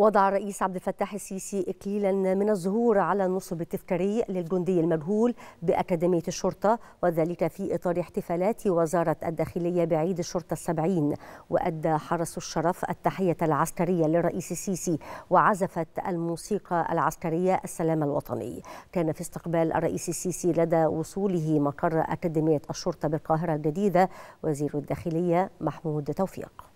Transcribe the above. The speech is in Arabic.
وضع الرئيس عبد الفتاح السيسي إكليلا من الزهور على النصب التذكاري للجندي المجهول بأكاديمية الشرطة، وذلك في إطار احتفالات وزارة الداخلية بعيد الشرطة 70. وأدى حرس الشرف التحية العسكرية للرئيس السيسي، وعزفت الموسيقى العسكرية السلام الوطني. كان في استقبال الرئيس السيسي لدى وصوله مقر أكاديمية الشرطة بالقاهرة الجديدة وزير الداخلية محمود توفيق.